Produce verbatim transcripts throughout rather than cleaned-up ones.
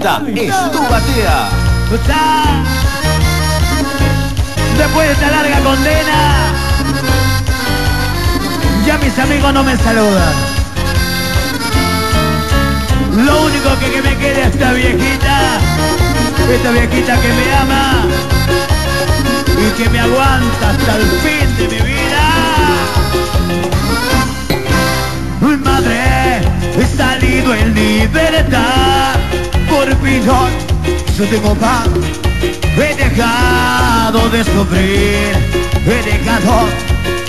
Esta es tu batida. Después de esta larga condena, ya mis amigos no me saludan. Lo único que, que me queda es esta viejita, esta viejita que me ama y que me aguanta hasta el fin de mi vida. Madre, he salido en libertad. Por fin hoy yo tengo paz. He dejado de sufrir, he dejado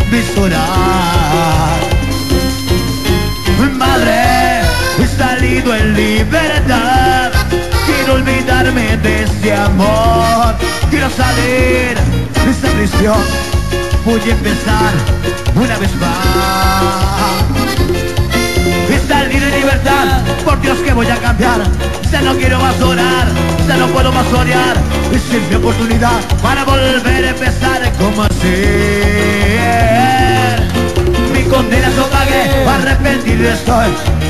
de llorar. Madre, he salido en libertad. Quiero olvidarme de este amor. Quiero salir de esta prisión. Voy a empezar una vez más. He salido en libertad. Por Dios que voy a cambiar. Ya no quiero más llorar, ya no puedo más soñar. Es mi oportunidad para volver a empezar como así. Mi condena yo pagué, arrepentido estoy.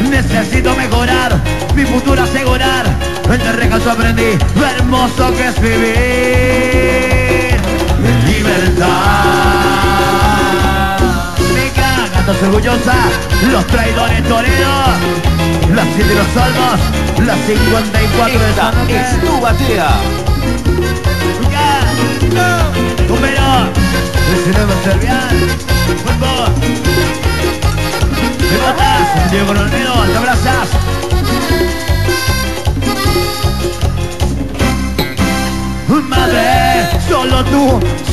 Necesito mejorar, mi futuro asegurar. Entre rejas yo aprendí lo hermoso que es vivir en libertad. Me cagan los orgullosas, los traidores toreros. Las siete de los salvos, las cincuenta y cuatro de San Miguel. Esta es tu batida. Número diecinueve Servial. Cuerpo. Me botas, Diego Olmedo, te abrazas. Madre, solo tú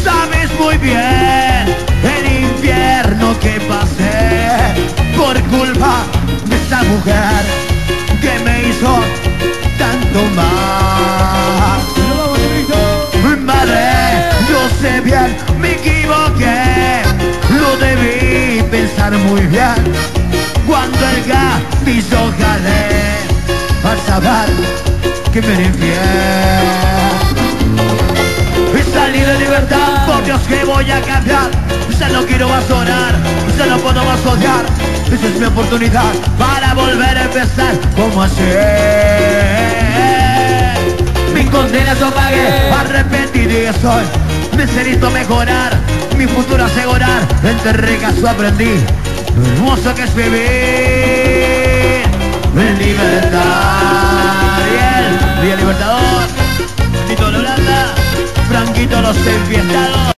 sabes muy bien el infierno que pasé por culpa de esta mujer que me hizo tanto mal. Madre, yo sé bien, me equivoqué. Lo debí pensar muy bien cuando el gatillo jalé al saber que me era infiel. He salido de libertad, por Dios que voy a cambiar. Ya no quiero más llorar, ya no puedo más odiar. Esa es mi oportunidad para volver a empezar como ayer. Mi condena yo pagué, arrepentido estoy. Necesito mejorar, mi futuro asegurar. Entre regazo aprendí lo hermoso que es vivir en libertad. Bien, Día Libertador, Tito Lolanda, Franquito los enfiestados.